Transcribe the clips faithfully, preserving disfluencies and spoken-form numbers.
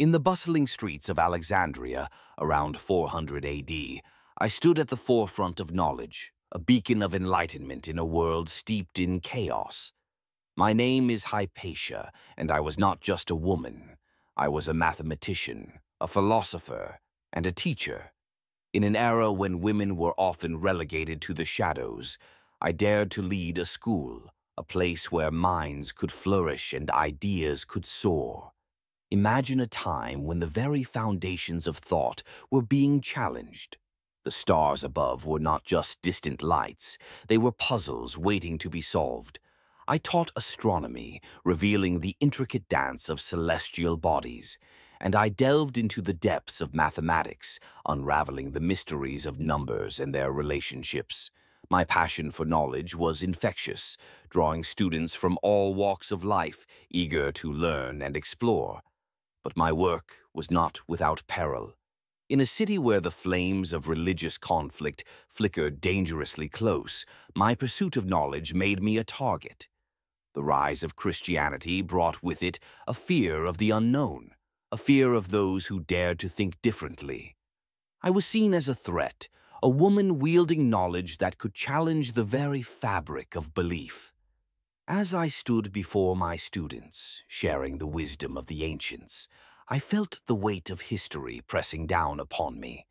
In the bustling streets of Alexandria, around four hundred A D, I stood at the forefront of knowledge, a beacon of enlightenment in a world steeped in chaos. My name is Hypatia, and I was not just a woman. I was a mathematician, a philosopher, and a teacher. In an era when women were often relegated to the shadows, I dared to lead a school, a place where minds could flourish and ideas could soar. Imagine a time when the very foundations of thought were being challenged. The stars above were not just distant lights, they were puzzles waiting to be solved. I taught astronomy, revealing the intricate dance of celestial bodies, and I delved into the depths of mathematics, unraveling the mysteries of numbers and their relationships. My passion for knowledge was infectious, drawing students from all walks of life, eager to learn and explore. But my work was not without peril. In a city where the flames of religious conflict flickered dangerously close, my pursuit of knowledge made me a target. The rise of Christianity brought with it a fear of the unknown, a fear of those who dared to think differently. I was seen as a threat, a woman wielding knowledge that could challenge the very fabric of belief. As I stood before my students, sharing the wisdom of the ancients, I felt the weight of history pressing down upon me.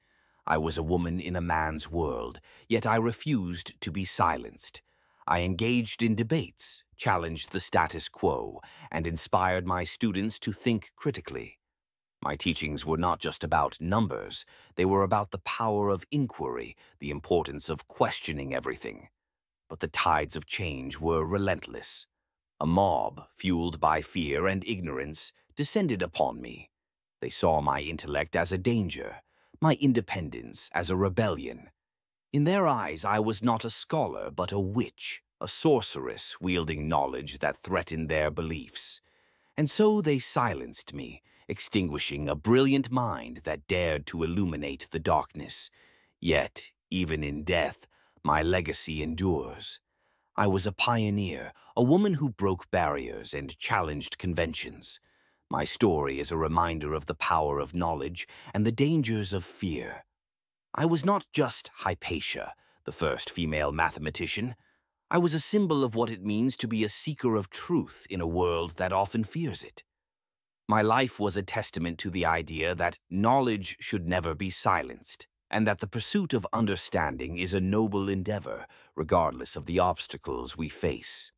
I was a woman in a man's world, yet I refused to be silenced. I engaged in debates, challenged the status quo, and inspired my students to think critically. My teachings were not just about numbers, they were about the power of inquiry, the importance of questioning everything. But the tides of change were relentless. A mob, fueled by fear and ignorance, descended upon me. They saw my intellect as a danger, my independence as a rebellion. In their eyes, I was not a scholar, but a witch, a sorceress wielding knowledge that threatened their beliefs. And so they silenced me, extinguishing a brilliant mind that dared to illuminate the darkness. Yet, even in death, my legacy endures. I was a pioneer, a woman who broke barriers and challenged conventions. My story is a reminder of the power of knowledge and the dangers of fear. I was not just Hypatia, the first female mathematician. I was a symbol of what it means to be a seeker of truth in a world that often fears it. My life was a testament to the idea that knowledge should never be silenced, and that the pursuit of understanding is a noble endeavor, regardless of the obstacles we face.